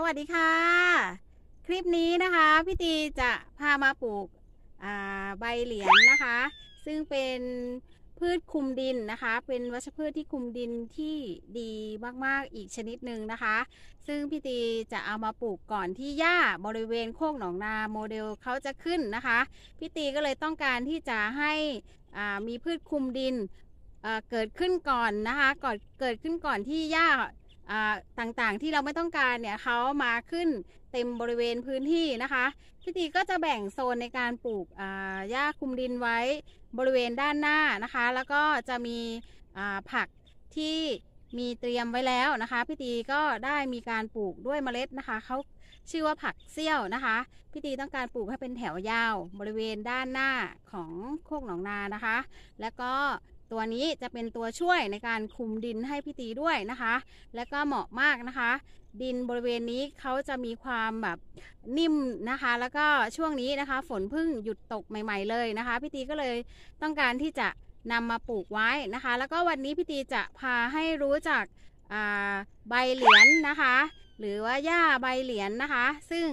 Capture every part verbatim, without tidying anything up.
สวัสดีค่ะคลิปนี้นะคะพี่ตีจะพามาปลูกใบเหลียงนะคะซึ่งเป็นพืชคุมดินนะคะเป็นวัชพืชที่คุมดินที่ดีมากๆอีกชนิดหนึ่งนะคะซึ่งพี่ตีจะเอามาปลูกก่อนที่หญ้าบริเวณโคกหนองนาโมเดลเขาจะขึ้นนะคะพี่ตีก็เลยต้องการที่จะให้มีพืชคุมดินเกิดขึ้นก่อนนะคะก่อนเกิดขึ้นก่อนที่หญ้าต่างๆที่เราไม่ต้องการเนี่ยเขามาขึ้นเต็มบริเวณพื้นที่นะคะพี่ตีก็จะแบ่งโซนในการปลูกหญ้าคุมดินไว้บริเวณด้านหน้านะคะแล้วก็จะมีผักที่มีเตรียมไว้แล้วนะคะพี่ตีก็ได้มีการปลูกด้วยเมล็ดนะคะเขาชื่อว่าผักเสี้ยวนะคะพี่ตีต้องการปลูกให้เป็นแถวยาวบริเวณด้านหน้าของโคกหนองนานะคะแล้วก็ตัวนี้จะเป็นตัวช่วยในการคุมดินให้พี่ตีด้วยนะคะแล้วก็เหมาะมากนะคะดินบริเวณนี้เขาจะมีความแบบนิ่มนะคะแล้วก็ช่วงนี้นะคะฝนเพิ่งหยุดตกใหม่ๆเลยนะคะพี่ตีก็เลยต้องการที่จะนำมาปลูกไว้นะคะแล้วก็วันนี้พี่ตีจะพาให้รู้จักใบเหลียนนะคะหรือว่าหญ้าใบเหลียนนะคะซึ่ง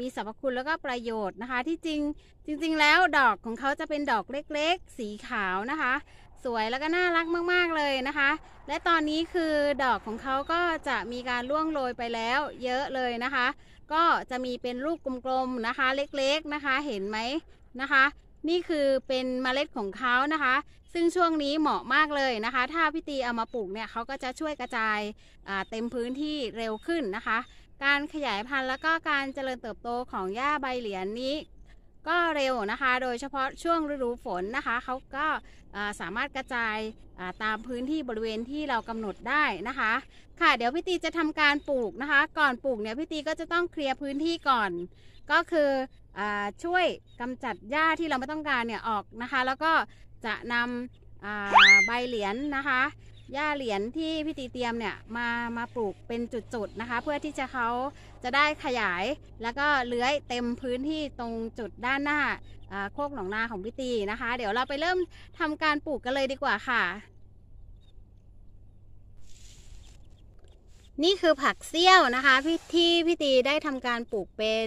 มีสรรพคุณแล้วก็ประโยชน์นะคะที่จริงจริงๆแล้วดอกของเขาจะเป็นดอกเล็กๆสีขาวนะคะสวยแล้วก็น่ารักมากๆเลยนะคะและตอนนี้คือดอกของเขาก็จะมีการร่วงโรยไปแล้วเยอะเลยนะคะก็จะมีเป็นลูกกลมๆนะคะเล็กๆนะคะเห็นไหมนะคะนี่คือเป็นเมล็ดของเขานะคะซึ่งช่วงนี้เหมาะมากเลยนะคะถ้าพี่ตีเอามาปลูกเนี่ยเขาก็จะช่วยกระจายเต็มพื้นที่เร็วขึ้นนะคะการขยายพันธุ์แล้วก็การเจริญเติบโตของหญ้าใบเหลียนนี้ก็เร็วนะคะโดยเฉพาะช่วงฤดูฝนนะคะเขาก็สามารถกระจายตามพื้นที่บริเวณที่เรากำหนดได้นะคะค่ะเดี๋ยวพี่ตีจะทำการปลูกนะคะก่อนปลูกเนี่ยพี่ตีก็จะต้องเคลียร์พื้นที่ก่อนก็คือช่วยกำจัดหญ้าที่เราไม่ต้องการเนี่ยออกนะคะแล้วก็จะนำใบเหลียนนะคะหญ้าเหลียนที่พี่ตีเตรียมเนี่ยมามาปลูกเป็นจุดๆนะคะเพื่อที่จะเขาจะได้ขยายแล้วก็เลื้อยเต็มพื้นที่ตรงจุดด้านหน้าโคกหนองนาของพี่ตีนะคะเดี๋ยวเราไปเริ่มทำการปลูกกันเลยดีกว่าค่ะนี่คือผักเสี้ยวนะคะพี่ที่พี่ตีได้ทำการปลูกเป็น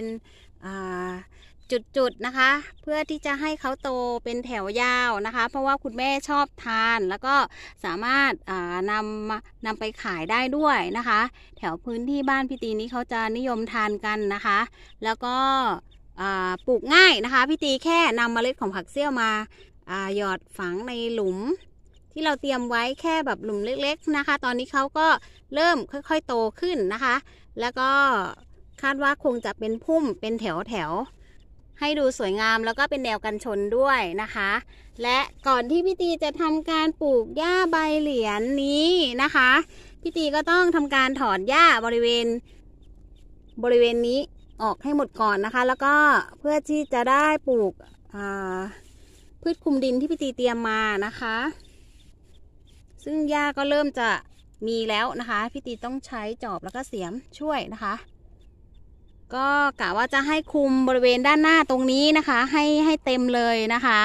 จุดๆนะคะเพื่อที่จะให้เขาโตเป็นแถวยาวนะคะเพราะว่าคุณแม่ชอบทานแล้วก็สามารถนำนำไปขายได้ด้วยนะคะแถวพื้นที่บ้านพี่ตีนี้เขาจะนิยมทานกันนะคะแล้วก็ปลูกง่ายนะคะพี่ตีแค่นำเมล็ดของผักเสี้ยวมาหยอดฝังในหลุมที่เราเตรียมไว้แค่แบบหลุมเล็กๆนะคะตอนนี้เขาก็เริ่มค่อยๆโตขึ้นนะคะแล้วก็คาดว่าคงจะเป็นพุ่มเป็นแถวแถวให้ดูสวยงามแล้วก็เป็นแนวกันชนด้วยนะคะและก่อนที่พี่ตีจะทำการปลูกหญ้าใบเหลียนนี้นะคะพี่ตีก็ต้องทำการถอนหญ้าบริเวณบริเวณนี้ออกให้หมดก่อนนะคะแล้วก็เพื่อที่จะได้ปลูกพืชคุมดินที่พี่ตีเตรียมมานะคะซึ่งหญ้าก็เริ่มจะมีแล้วนะคะพี่ตีต้องใช้จอบแล้วก็เสียมช่วยนะคะก็กะว่าจะให้คุมบริเวณด้านหน้าตรงนี้นะคะให้ให้เต็มเลยนะคะ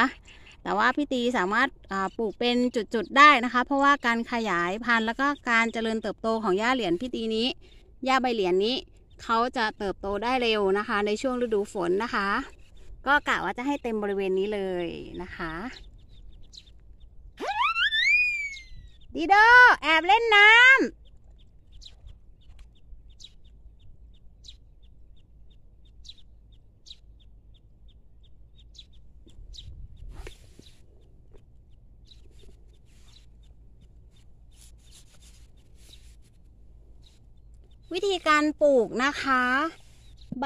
แต่ว่าพี่ตีสามารถปลูกเป็นจุดๆได้นะคะเพราะว่าการขยายพันธุ์แล้วก็การเจริญเติบโตของหญ้าเหลียนพี่ตีนี้หญ้าใบเหลียนนี้เขาจะเติบโตได้เร็วนะคะในช่วงฤดูฝนนะคะก็กะว่าจะให้เต็มบริเวณนี้เลยนะคะดีโดแอบเล่นน้ำวิธีการปลูกนะคะใบ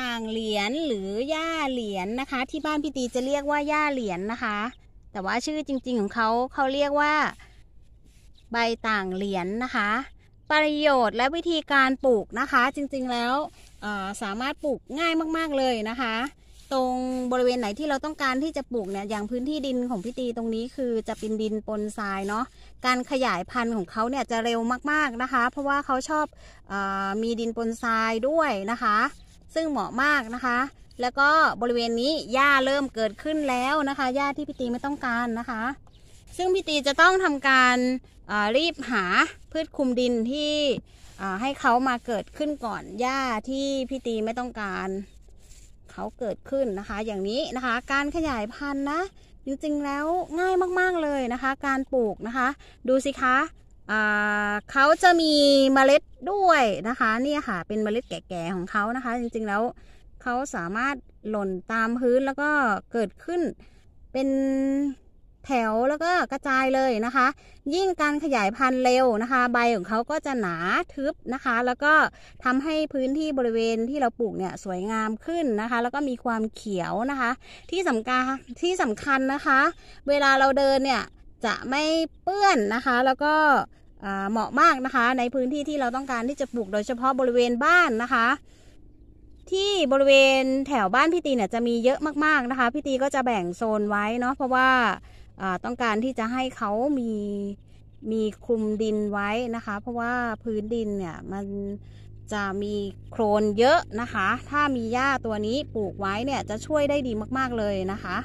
ต่างเหลียนหรือหญ้าเหลียนนะคะที่บ้านพี่ตีจะเรียกว่าหญ้าเหลียนนะคะแต่ว่าชื่อจริงๆของเขาเขาเรียกว่าใบต่างเหลียนนะคะประโยชน์และวิธีการปลูกนะคะจริงๆแล้วสามารถปลูกง่ายมากๆเลยนะคะตรงบริเวณไหนที่เราต้องการที่จะปลูกเนี่ยอย่างพื้นที่ดินของพี่ตีตรงนี้คือจะเป็นดินปนทรายเนาะการขยายพันธุ์ของเขาเนี่ยจะเร็วมากๆนะคะเพราะว่าเขาชอบเอ่อมีดินปนทรายด้วยนะคะซึ่งเหมาะมากนะคะแล้วก็บริเวณนี้หญ้าเริ่มเกิดขึ้นแล้วนะคะหญ้าที่พี่ตีไม่ต้องการนะคะซึ่งพี่ตีจะต้องทำการรีบหาพืชคุมดินที่ ให้เขามาเกิดขึ้นก่อนหญ้าที่พี่ตีไม่ต้องการเขาเกิดขึ้นนะคะอย่างนี้นะคะการขยายพันธุ์นะจริงๆแล้วง่ายมากๆเลยนะคะการปลูกนะคะดูสิคะเขาจะมีเมล็ดด้วยนะคะนี่ค่ะเป็นเมล็ดแก่ๆของเขานะคะจริงๆแล้วเขาสามารถหล่นตามพื้นแล้วก็เกิดขึ้นเป็นแถวแล้วก็กระจายเลยนะคะยิ่งการขยายพันธุ์เร็วนะคะใบของเขาก็จะหนาทึบนะคะแล้วก็ทำให้พื้นที่บริเวณที่เราปลูกเนี่ยสวยงามขึ้นนะคะแล้วก็มีความเขียวนะคะที่สำคัญที่สำคัญนะคะเวลาเราเดินเนี่ยจะไม่เปื้อนนะคะแล้วก็เหมาะมากนะคะในพื้นที่ที่เราต้องการที่จะปลูกโดยเฉพาะบริเวณบ้านนะคะที่บริเวณแถวบ้านพี่ตีเนี่ยจะมีเยอะมากๆนะคะพี่ตีก็จะแบ่งโซนไว้เนาะเพราะว่าต้องการที่จะให้เขามีมีคลุมดินไว้นะคะเพราะว่าพื้นดินเนี่ยมันจะมีโคลนเยอะนะคะถ้ามีหญ้าตัวนี้ปลูกไว้เนี่ยจะช่วยได้ดีมากๆเลยนะคะ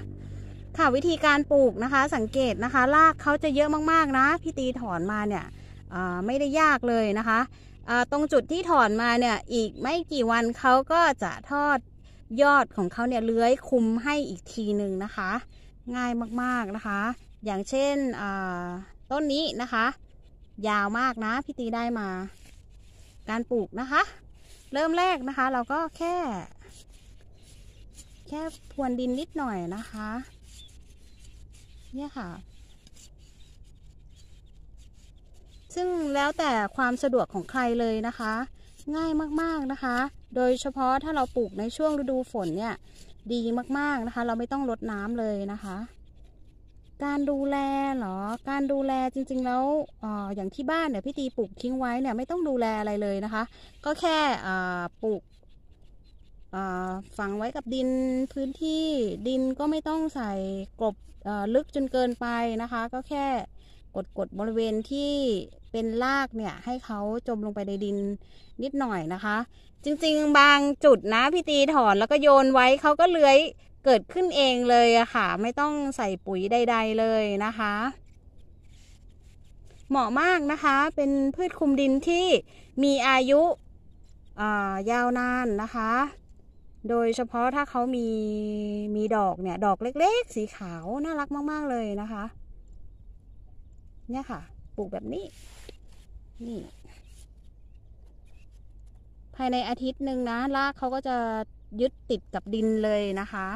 ค่ะวิธีการปลูกนะคะสังเกตนะคะรากเขาจะเยอะมากๆนะพี่ตีถอนมาเนี่ยไม่ได้ยากเลยนะคะตรงจุดที่ถอนมาเนี่ยอีกไม่กี่วันเขาก็จะทอดยอดของเขาเนี่ยเลื้อยคลุมให้อีกทีหนึ่งนะคะง่ายมากๆนะคะอย่างเช่นต้นนี้นะคะยาวมากนะพี่ตีได้มาการปลูกนะคะเริ่มแรกนะคะเราก็แค่แค่พรวนดินนิดหน่อยนะคะเนี่ยค่ะซึ่งแล้วแต่ความสะดวกของใครเลยนะคะง่ายมากๆนะคะโดยเฉพาะถ้าเราปลูกในช่วงฤดูฝนเนี่ยดีมากๆนะคะเราไม่ต้องรดน้ำเลยนะคะการดูแลเหรอการดูแลจริงๆแล้ว อ, อย่างที่บ้านเนี่ยพี่ตีปลูกทิ้งไว้เนี่ยไม่ต้องดูแลอะไรเลยนะคะก็แค่ปลูกฝังไว้กับดินพื้นที่ดินก็ไม่ต้องใส่กลบลึกจนเกินไปนะคะก็แค่กดกดบริเวณที่เป็นรากเนี่ยให้เขาจมลงไปในดินนิดหน่อยนะคะจริงๆบางจุดนะพี่ตีถอนแล้วก็โยนไว้เขาก็เลื้อยเกิดขึ้นเองเลยอะค่ะไม่ต้องใส่ปุ๋ยใดๆเลยนะคะเหมาะมากนะคะเป็นพืชคลุมดินที่มีอายุยาวนานนะคะโดยเฉพาะถ้าเขามีมีดอกเนี่ยดอกเล็กๆสีขาวน่ารักมากๆเลยนะคะเนี่ยค่ะปลูกแบบนี้นี่ภายในอาทิตย์หนึ่งนะรากเขาก็จะยึดติดกับดินเลยนะคะ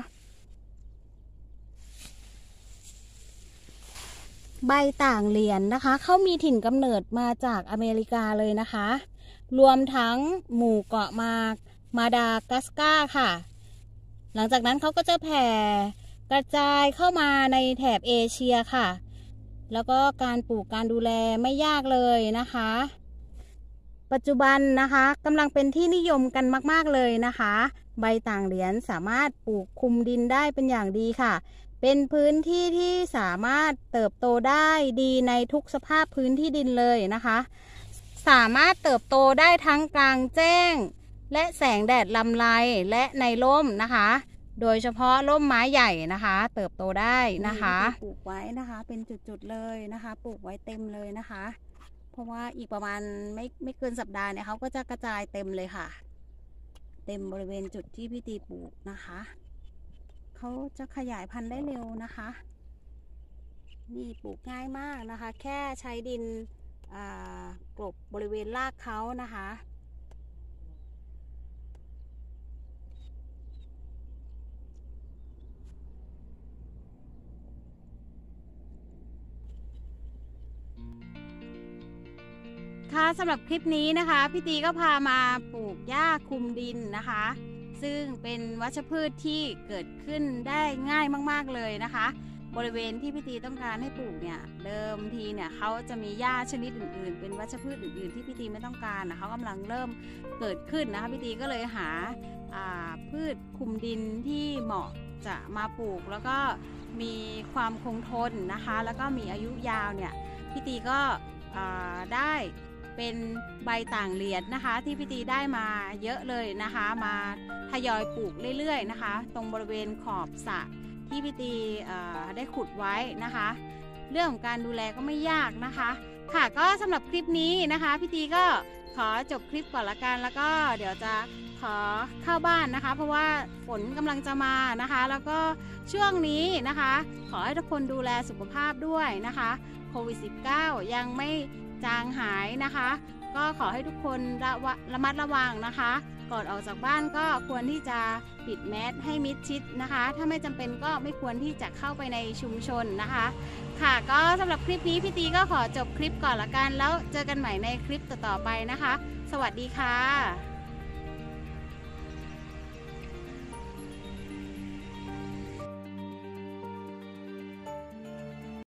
ใบต่างเหรียญ น, นะคะเขามีถิ่นกำเนิดมาจากอเมริกาเลยนะคะรวมทั้งหมู่เกาะมามาดากัสการ์ค่ะหลังจากนั้นเขาก็จะแผ่กระจายเข้ามาในแถบเอเชียค่ะแล้วก็การปลูกการดูแลไม่ยากเลยนะคะปัจจุบันนะคะกำลังเป็นที่นิยมกันมากๆเลยนะคะใบต่างเหรียญสามารถปลูกคลุมดินได้เป็นอย่างดีค่ะเป็นพื้นที่ที่สามารถเติบโตได้ดีในทุกสภาพพื้นที่ดินเลยนะคะสามารถเติบโตได้ทั้งกลางแจ้งและแสงแดดลำไรและในร่มนะคะโดยเฉพาะร่มไม้ใหญ่นะคะเติบโตได้นะคะปลูกไว้นะคะเป็นจุดๆเลยนะคะปลูกไว้เต็มเลยนะคะเพราะว่าอีกประมาณไม่ไม่เกินสัปดาห์เนี่ยเขาก็จะกระจายเต็มเลยค่ะเต็มบริเวณจุดที่พี่ตีปลูกนะคะเขาจะขยายพันธุ์ได้เร็วนะคะนี่ปลูกง่ายมากนะคะแค่ใช้ดินกลบบริเวณรากเขานะคะสำหรับคลิปนี้นะคะพี่ตีก็พามาปลูกหญ้าคลุมดินนะคะซึ่งเป็นวัชพืชที่เกิดขึ้นได้ง่ายมากๆเลยนะคะบริเวณที่พี่ตีต้องการให้ปลูกเนี่ยเดิมทีเนี่ยเขาจะมีหญ้าชนิดอื่นๆเป็นวัชพืชอื่นๆที่พี่ตีไม่ต้องการนะเขากำลังเริ่มเกิดขึ้นนะคะพี่ตีก็เลยหาพืชคลุมดินที่เหมาะจะมาปลูกแล้วก็มีความคงทนนะคะแล้วก็มีอายุยาวเนี่ยพี่ตีก็ได้เป็นใบต่างเหรียญ น, นะคะที่พี่ตีได้มาเยอะเลยนะคะมาทยอยปลูกเรื่อยๆนะคะตรงบริเวณขอบสระที่พี่ตีได้ขุดไว้นะคะเรื่องของการดูแลก็ไม่ยากนะคะ ค่ะก็สำหรับคลิปนี้นะคะพี่ตีก็ขอจบคลิปก่อนละกันแล้วก็เดี๋ยวจะขอเข้าบ้านนะคะเพราะว่าฝนกำลังจะมานะคะแล้วก็ช่วงนี้นะคะขอให้ทุกคนดูแลสุขภาพด้วยนะคะโควิด สิบเก้า ยังไม่จางหายนะคะก็ขอให้ทุกคนระวะระมัดระวังนะคะก่อนออกจากบ้านก็ควรที่จะปิดแมสให้มิดชิดนะคะถ้าไม่จำเป็นก็ไม่ควรที่จะเข้าไปในชุมชนนะคะค่ะก็สำหรับคลิปนี้พี่ตีก็ขอจบคลิปก่อนละกันแล้วเจอกันใหม่ในคลิปต่อๆไปนะคะสวัสดีค่ะ